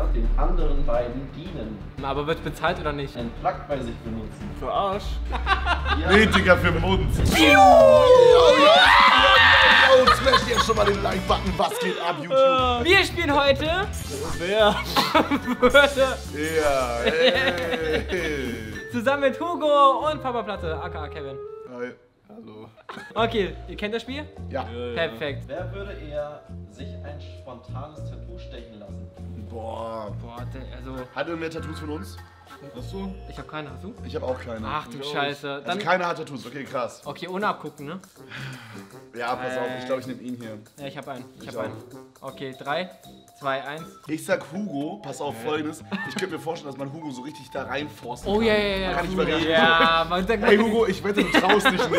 Gegner den anderen beiden dienen. Aber wird bezahlt oder nicht? Ein Plug bei sich benutzen. Für Arsch? Ja. Nee, Digga, für den Boden. Oh, smash jetzt schon mal den Like-Button. Was geht ab, YouTube? Wir spielen heute... Wer? Ja, ey. Zusammen mit Hugo und Papaplatte, aka Kevin. Hi. Hallo. Okay, ihr kennt das Spiel? Ja. Perfekt. Wer würde eher sich ein spontanes Tattoo stechen lassen? Boah. Boah, also... Hat er mehr Tattoos von uns? Hast du? Ich hab keine, hast du? Ich hab auch keine. Ach du Scheiße. Also keiner hat Tattoos, okay, krass. Okay, ohne abgucken, ne? Ja, pass auf, ich glaube, ich nehme ihn hier. Ja, ich hab einen. Ich hab einen. Okay, 3, 2, 1. Ich sag Hugo, pass auf Folgendes. Ich könnte mir vorstellen, dass man Hugo so richtig da reinforsten kann. Oh ja, ja, ja. Kann ich mal reagieren. Hey Hugo, ich wette, du traust dich nicht,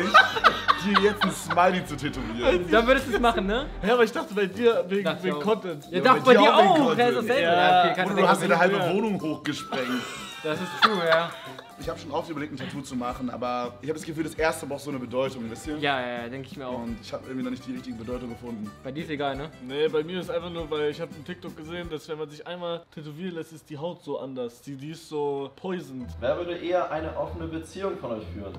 dir jetzt ein Smiley zu tätowieren. Dann würdest du es machen, ne? Ja, aber ich dachte bei dir wegen Content. Ja, dachte bei dir auch. Und du hast dir eine halbe Wohnung hochgesprengt. Das ist true, ja. Ich habe schon oft überlegt, ein Tattoo zu machen, aber ich habe das Gefühl, das erste braucht so eine Bedeutung, wisst ihr? Ja, ja, ja, denke ich mir auch. Und ich habe irgendwie noch nicht die richtige Bedeutung gefunden. Bei dir ist egal, ne? Nee, bei mir ist einfach nur, weil ich habe einen TikTok gesehen, dass wenn man sich einmal tätowieren lässt, ist die Haut so anders. Die ist so poisoned. Wer würde eher eine offene Beziehung von euch führen?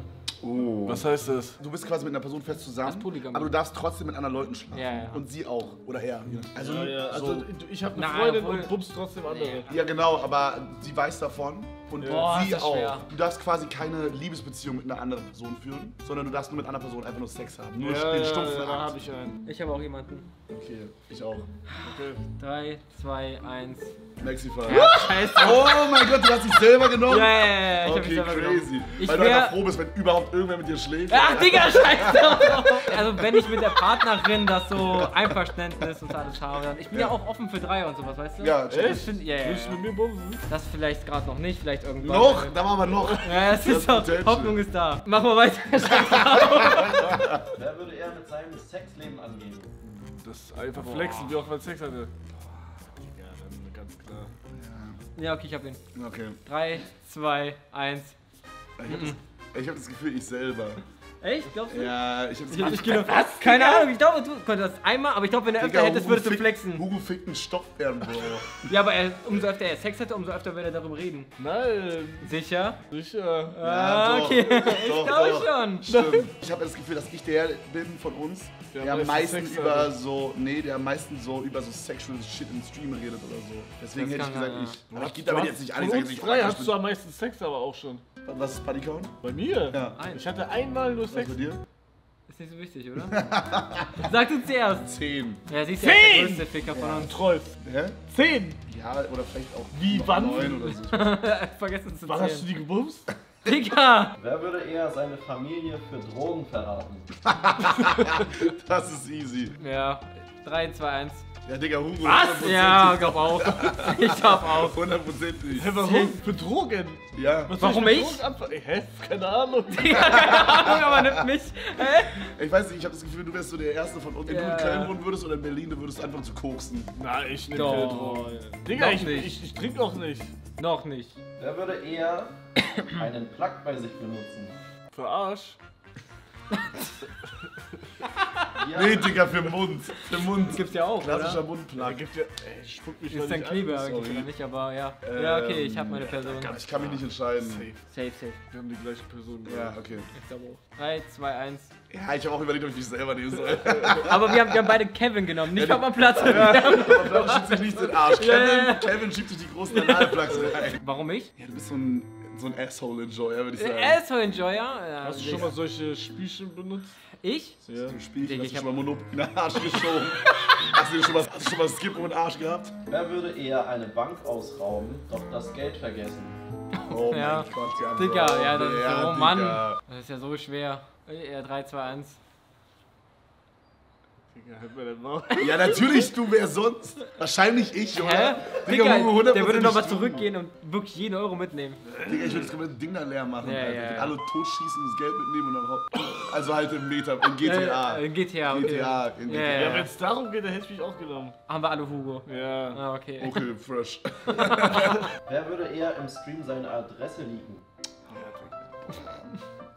Oh. Was heißt das? Du bist quasi mit einer Person fest zusammen, aber du darfst trotzdem mit anderen Leuten schlafen. Ja, ja. Und sie auch. Oder er. Also, ja, ja. Also ich habe eine Freundin und bummst trotzdem andere. Ja, genau, aber sie weiß davon. Und sie auch. Schwer. Du darfst quasi keine Liebesbeziehung mit einer anderen Person führen, sondern du darfst nur mit einer Person einfach nur Sex haben. Nur den stumpfen Akt. Hab ich einen. Ich habe auch jemanden. Okay, ich auch. Okay. 3, 2, 1. Mexify. Scheiße. Oh mein Gott, du hast dich selber genommen? Ja, yeah, ich hab mich selber genommen. Weil du einfach froh bist, wenn überhaupt irgendwer mit dir schläft. Ach, Digga, scheiße. Also wenn ich mit der Partnerin das so Einverständnis und alles habe, dann... Ich bin ja auch offen für Dreier und sowas, weißt du? Ja, echt? Willst du mit mir bumsen? Das vielleicht gerade noch nicht, vielleicht irgendwann. Noch? Da machen wir noch. Ja, es ist doch. Hoffnung ist da. Machen wir weiter. Wer würde eher mit seinem Sexleben angehen? Das ist einfach flexen, wie auch man Sex hatte. Ganz klar. Ja. Ja, okay, ich hab ihn. Okay. 3, 2, 1. Ich hab das Gefühl, ich selber. Echt? Glaubst du? Ja, ich hab das Gefühl, ich glaub, was? Keine Ahnung, ich glaube, du konntest das einmal, aber ich glaube, wenn er öfter hättest, würdest du flexen. Hugo fickt einen Stoffbären, Bro. Ja, aber umso öfter er Sex hätte, umso öfter wird er darüber reden. Nein. Sicher? Sicher. Ah, ja, okay. Ich glaube schon. Stimmt. Ich habe das Gefühl, dass ich der bin von uns, der am meisten über so sexual shit im Stream redet oder so. Deswegen hätte ich gesagt, ich. Aber ich gebe damit jetzt nicht alles. Von uns drei hast du am meisten Sex aber auch schon. Was ist Partycount? Bei mir? Ja. Ich hatte einmal nur Sex. Was bei dir? Ist nicht so wichtig, oder? Sag du zuerst. 10. Ja, siehst du, der größte Ficker von uns. Troll. Hä? 10. Ja, oder vielleicht auch 9 oder so. Vergessen zu zählen. Wann hast du die gebumst? Digga! Wer würde eher seine Familie für Drogen verraten? Das ist easy. Ja. 3, 2, 1. Ja, Digga, Hugo. Was? Ja, ich glaub auch. Ich glaub auch. 100%. Hä, warum? Betrogen? Ja. Warum ich? Hä? Keine Ahnung. Digga, keine Ahnung, aber nimmt mich. Hä? Ich weiß nicht, ich hab das Gefühl, du wärst so der Erste von uns. Wenn du in Köln wohnen würdest oder in Berlin, du würdest einfach zu koksen. Na, ich nehm keine Drogen. Digga, ich trink noch nicht. Noch nicht. Wer würde eher einen Plug bei sich benutzen? Für Arsch. Ja. Nee, Digga, für den Mund. Für den Mund. Das gibt's ja auch, klassischer Mundplan. Ja, ey, spuck mich mal nicht an. Ist ein Kleber, gibt's nicht, aber ja. Ja, okay, ich hab meine Person. Ich kann mich nicht entscheiden. Safe. Wir haben die gleiche Person. Ja, okay. 3, 2, 1. Ja, ich hab auch überlegt, ob ich mich selber nehmen soll. Aber wir haben beide Kevin genommen, nicht Papaplatte. Papaplatte schiebt sich nicht in den Arsch. Kevin schiebt sich die großen Analplugs rein. Warum ich? Ja, du bist so ein Asshole-Enjoyer, würde ich sagen. Asshole-Enjoyer? Ja, hast du schon mal solche Spielchen benutzt? Ich? Ja. Zum Spielchen hast du schon mal Monop in den Arsch geschoben. hast du schon mal Skip um den Arsch gehabt? Wer würde eher eine Bank ausrauben, doch das Geld vergessen? Oh mein Gott, ja. Digga, ja, das ist so, oh Mann. Das ist ja so schwer. 3, 2, 1. Digga, hört man den Maul? Ja, natürlich, du, wer sonst? Wahrscheinlich ich, oder? Digga, der würde nochmal zurückgehen und wirklich jeden Euro mitnehmen. Digga, ich würde das komplette Ding da leer machen. Alle totschießen, das Geld mitnehmen und dann also halt im Meta, in GTA. In GTA, okay. Ja, wenn es darum geht, dann hätte ich mich auch genommen. Haben wir alle Hugo. Ja. Ah, okay. Okay, fresh. Wer würde eher im Stream seine Adresse leaken?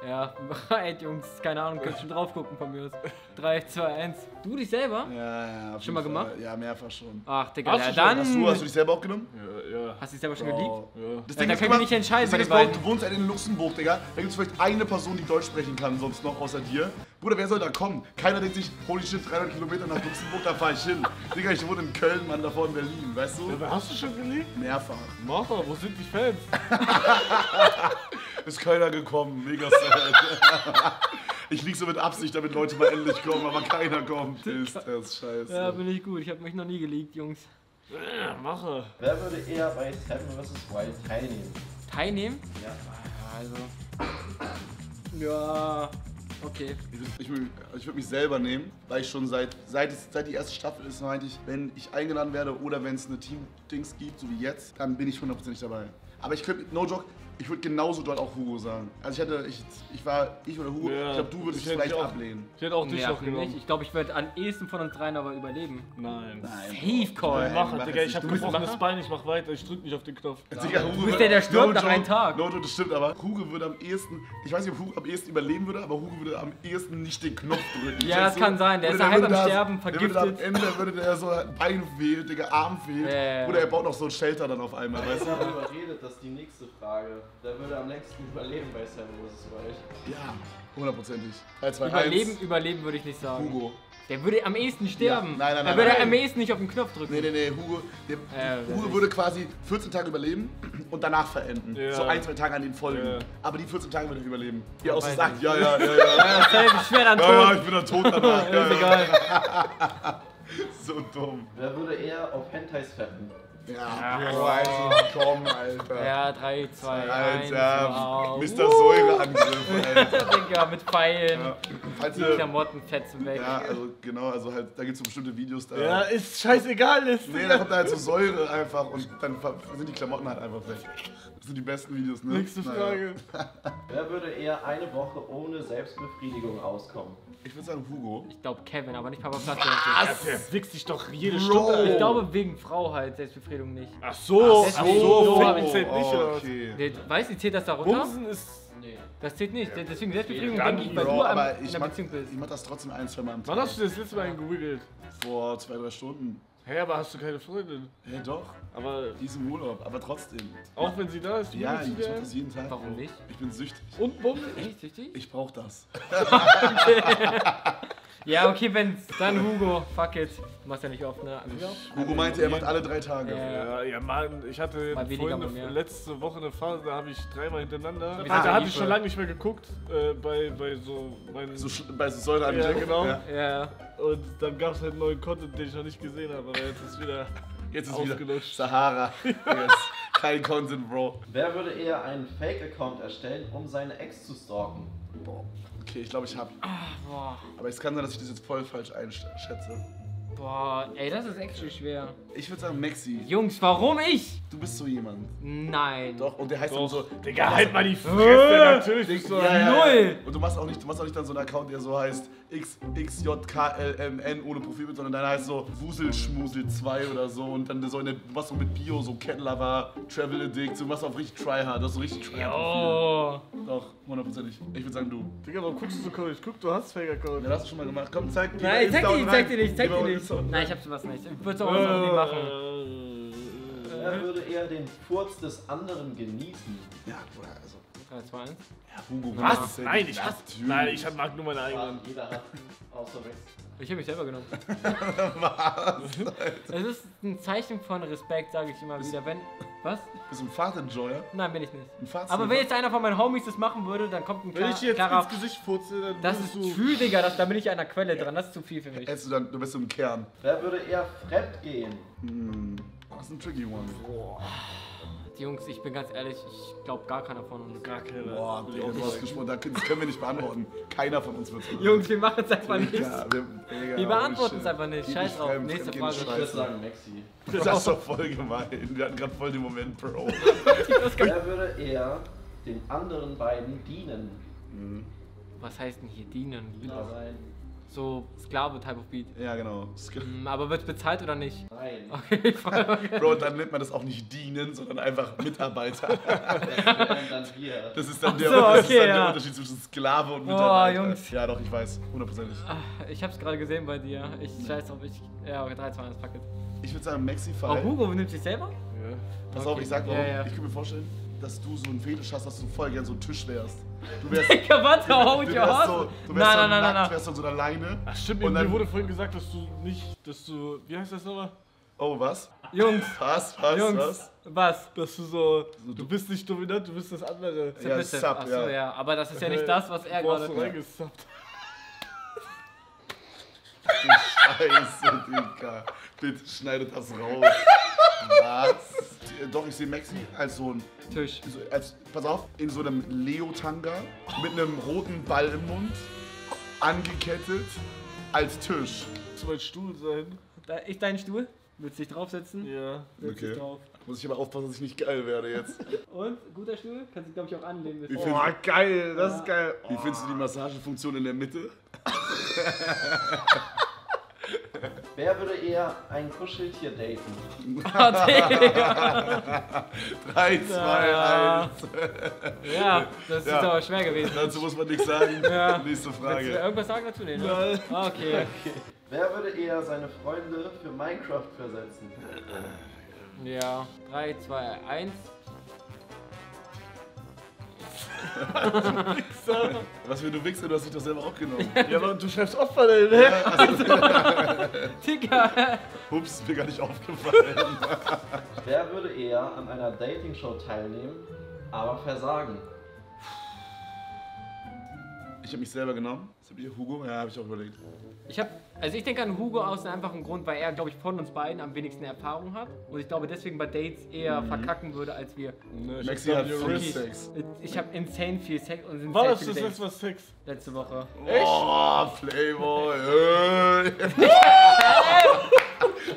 Ja, bereit, Jungs, keine Ahnung, könnt schon drauf gucken von mir aus. 3, 2, 1. Du dich selber? Ja, ja. Schon mal gemacht? Ja, mehrfach schon. Ach, Digga, ja, dann. Hast du dich selber auch genommen? Ja. Hast du dich selber schon geliebt? Ja. Das Ding, da kann ich nicht entscheiden. Das Ding ist, du wohnst in Luxemburg, Digga. Da gibt es vielleicht eine Person, die Deutsch sprechen kann, sonst noch außer dir. Bruder, wer soll da kommen? Keiner denkt sich, holy shit, 300 Kilometer nach Luxemburg, da fahr ich hin. Digga, ich wohne in Köln, Mann, davor in Berlin, weißt du? Ja, hast du schon geliebt? Mehrfach. Martha, wo sind die Fans? Ist keiner gekommen, mega sad. Ich lieg so mit Absicht, damit Leute mal endlich kommen, aber keiner kommt. Ist das scheiße. Ja, bin ich gut. Ich hab mich noch nie geleakt, Jungs. Ja, mache. Wer würde eher bei Seven vs. Wild teilnehmen? Teilnehmen? Ja. Also. Ja. Okay. Ich würde mich selber nehmen, weil ich schon seit die erste Staffel ist, meinte ich, wenn ich eingeladen werde oder wenn es eine Team-Dings gibt, so wie jetzt, dann bin ich 100% dabei. Aber ich könnte, no joke, ich würde genauso dort auch Hugo sagen. Also ich oder Hugo, ja, ich glaube, du würdest es vielleicht ablehnen. Ich hätte auch dich noch genommen. Nicht. Ich glaube, ich werde am ehesten von uns dreien aber überleben. Nein. Safe Call. Mach, Digga, ich hab gebrochenes Bein, ich mach weiter, ich drück nicht auf den Knopf. Digga, Hugo, du bist der stirbt nach einem Tag. No, das stimmt, aber Hugo würde am ehesten, ich weiß nicht, ob Hugo am ehesten überleben würde, aber Hugo würde am ehesten nicht den Knopf drücken. Ja, das kann sein, der ist halb am Sterben, vergiftet. Am Ende würde der so ein Bein fehlt, Digga, Arm fehlt. Oder er baut noch so ein Shelter dann auf einmal, weißt du? Ich habe überredet, dass die nächste Frage. Der würde am längsten überleben bei Seven vs. Wild. Ja, hundertprozentig. Überleben würde ich nicht sagen. Hugo. Der würde am ehesten sterben. Ja. Nein, nein, nein. Der würde am ehesten nicht auf den Knopf drücken. Nee, Hugo. Hugo würde quasi 14 Tage überleben und danach verenden. Ja. So ein, zwei Tage an den Folgen. Ja. Aber die 14 Tage würde ich überleben. Ihr aus dem Sack. Ja. Safe, ich schwer dann tot. Ja, ich bin dann tot danach. Ja, ist egal. So dumm. Wer würde eher auf Hentais fetten? Ja, komm, Alter. Ja, 3, 2, 1, wow. Mr. Säureangriff, Alter. Digga, mit Pfeilen, die Klamotten fetzen weg. Ja, also genau, also halt, da gibt's so bestimmte Videos da. Ja, ist scheißegal, ist. Nee, da kommt da halt so Säure einfach und dann sind die Klamotten halt einfach weg. Das sind die besten Videos, ne? Nächste Frage. Wer würde eher eine Woche ohne Selbstbefriedigung auskommen? Ich würde sagen Hugo. Ich glaube Kevin, aber nicht Papaplatte. Was? Wichst dich doch jede Stunde. Ich glaube wegen Frau halt, Selbstbefriedigung nicht. Ach so, Selbstbefriedigung zählt nicht, oder? Okay. Weißt du, zählt das da runter? Bumsen ist... Nee. Das zählt nicht, deswegen Selbstbefriedigung denke ich bei nur in der Beziehung bist. Ich mach das trotzdem ein, zwei Mal am Tag. Wann hast du das letzte Mal gegoogelt? Vor 2, 3 Stunden. Hä, hey, aber hast du keine Freundin? Hä, hey, doch. Aber die ist im Urlaub, aber trotzdem. Auch wenn sie da ist? Ja, ich mach das jeden Tag. Warum nicht? Ich bin süchtig. Und warum nicht süchtig? Ich brauch das. Okay. Ja, okay, wenn's. Dann Hugo, fuck it. Du machst ja nicht oft, ne? Hugo meinte, er macht alle 3 Tage. Ja, Mann, ich hatte letzte Woche eine Phase, da habe ich 3 Mal hintereinander. Da hatte ich schon lange nicht mehr geguckt, bei so meinen... bei so Säure an genau. Ja. Und dann gab es halt neuen Content, den ich noch nicht gesehen habe, aber jetzt ist wieder ausgelutscht. Sahara. Kein Content, Bro. Wer würde eher einen Fake-Account erstellen, um seine Ex zu stalken? Boah. Okay, ich glaube, ich hab. Boah. Aber es kann sein, dass ich das jetzt voll falsch einschätze. Boah, ey, das ist actually schwer. Ich würde sagen Mexi. Jungs, warum ich? Du bist so jemand. Nein. Doch, und der heißt dann so, Digga, halt mal die Fresse, natürlich. Digga, so null. Und du machst auch nicht dann so einen Account, der so heißt XJKLMN ohne Profilbild, sondern dann heißt so Wuselschmusel 2 oder so. Und dann so in der, du machst so mit Bio, so Kettlover, Travel Addict, du machst auch richtig Tryhard, du hast so richtig Tryhard. Doch, hundertprozentig. Ich würde sagen du. Digga, warum guckst du so komisch? Guck, du hast Fake-Account. Ja, das hast du schon mal gemacht. Komm, zeig dir. Nein, zeig dir nicht. Nein, ich hab sowas nicht. Ich würde es auch nicht machen. Er würde eher den Furz des anderen genießen. Ja, Bruder, also. 3, 2, 1. Ja, Hugo. Was? Nein, ich mag nur meine eigenen. Jeder hat außer Rex. Ich hab mich selber genommen. Was? Es ist ein Zeichen von Respekt, sage ich immer wieder. Wenn. Was? Bist du ein Fahrt-Enjoyer? Nein, bin ich nicht. Aber wenn jetzt einer von meinen Homies das machen würde, dann kommt ein klarer... Wenn ich jetzt ins Gesicht furze, dann... Das ist zu viel, Digga. Da bin ich an der Quelle dran. Das ist zu viel für mich. Du bist im Kern. Wer würde eher fremd gehen? Hm. Das ist ein tricky one. Boah. Jungs, ich bin ganz ehrlich, ich glaube gar keiner von uns. Gar keiner. Boah, du hast gesprochen, das können wir nicht beantworten. Keiner von uns wird es machen. Jungs, wir machen es einfach nicht. Wir beantworten es einfach nicht. Scheiß drauf. Nächste Frage. Ich würde sagen, Mexi. Das ist doch voll gemein. Wir hatten gerade voll den Moment, Bro. Wer würde eher den anderen beiden dienen? Mhm. Was heißt denn hier dienen? So Sklave Type of Beat. Ja, genau. Aber wird bezahlt oder nicht? Nein. Okay, Bro, dann nennt man das auch nicht dienen, sondern einfach Mitarbeiter. Das ist dann der Unterschied zwischen Sklave und Mitarbeiter. Oh, Jungs. Ja, doch, ich weiß. 100%. Ich hab's gerade gesehen bei dir. Ich scheiß drauf. Ja, okay, 3, 2, 1, fuck it. Ich würde sagen Mexify. Oh, Hugo nimmt sich selber? Ja. Pass auf, ich sag mal, ich kann mir vorstellen, dass du so einen Fetisch hast, dass du voll gern so ein Tisch wärst. Du wärst, Digga, warte, hau ich aus! Du wärst dann nackt, wärst dann so eine Leine. Ach stimmt, und dann wurde vorhin gesagt, dass du nicht, dass du, wie heißt das nochmal? Oh, was? Jungs! Was? Dass du so, du bist nicht dominant, du bist das andere. Ja, Sub, achso, ja. Aber das ist ja nicht das, was er gerade... Du reingesubbt. Scheiße, Digga. Bitte schneidet das raus. Was? Doch, ich sehe Mexi als so ein Tisch. So, als, pass auf, in so einem Leo-Tanga mit einem roten Ball im Mund, angekettet, als Tisch. Das soll mein Stuhl sein. Da, ich deinen Stuhl? Willst du dich draufsetzen? Ja. Okay. Drauf. Muss ich aber aufpassen, dass ich nicht geil werde jetzt. Und? Guter Stuhl? Kannst du, glaube ich, auch anlehnen. Oh, geil, das ist geil. Wie findest du die Massagefunktion in der Mitte? Wer würde eher ein Kuscheltier daten? Oh, Digga! 3, 2, 1. Ja, das ist aber schwer gewesen. Dazu muss man nichts sagen. Ja. Nächste Frage. Willst du irgendwas sagen dazu? Nee, ne? Okay. Wer würde eher seine Freunde für Minecraft versetzen? Ja, 3, 2, 1. Was für du Wichser, du hast dich doch selber auch genommen. Ja, aber du schreibst Opfer dahin, ne? Ja, also. Digga! Ups, mir gar nicht aufgefallen. Wer würde eher an einer Dating-Show teilnehmen, aber versagen? Ich habe mich selber genommen. Das habe ich Hugo, ja, habe ich auch überlegt. Also ich denke an Hugo aus einem einfachen Grund, weil er, glaube ich, von uns beiden am wenigsten Erfahrung hat. Und ich glaube, deswegen bei Dates eher verkacken würde, als wir. Ne, Maxi hat Sex. Ich habe insane viel Sex und insane viel Sex. War das was Sex? Letzte Woche. Echt? Oh, Playboy.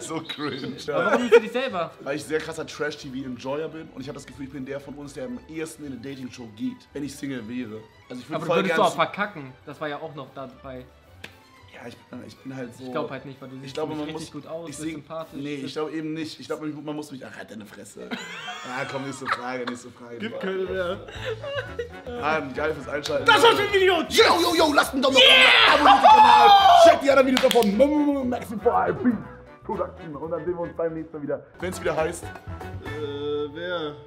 So cringe. Aber warum nimmst du dich selber? Weil ich sehr krasser Trash-TV-Enjoyer bin und ich habe das Gefühl, ich bin der von uns, der am ehesten in eine Dating-Show geht, wenn ich Single wäre. Also ich würde voll gerne... Aber du würdest auch verkacken. Das war ja auch noch dabei. Ja, ich bin halt so... Ich glaube halt nicht, weil du siehst richtig gut aus, bist sympathisch. Nee, ich glaube eben nicht. Ich glaube, man muss mich... Ach, halt deine Fresse. Komm, nächste Frage. Gibt keine mehr. Geil fürs Einschalten. Das war's für ein Video. Yo, lasst einen Daumen nach oben. Abonniert den Kanal. Checkt die anderen Videos davon. Mexify. Peace. Und dann sehen wir uns beim nächsten Mal wieder. Wenn es wieder heißt, wer?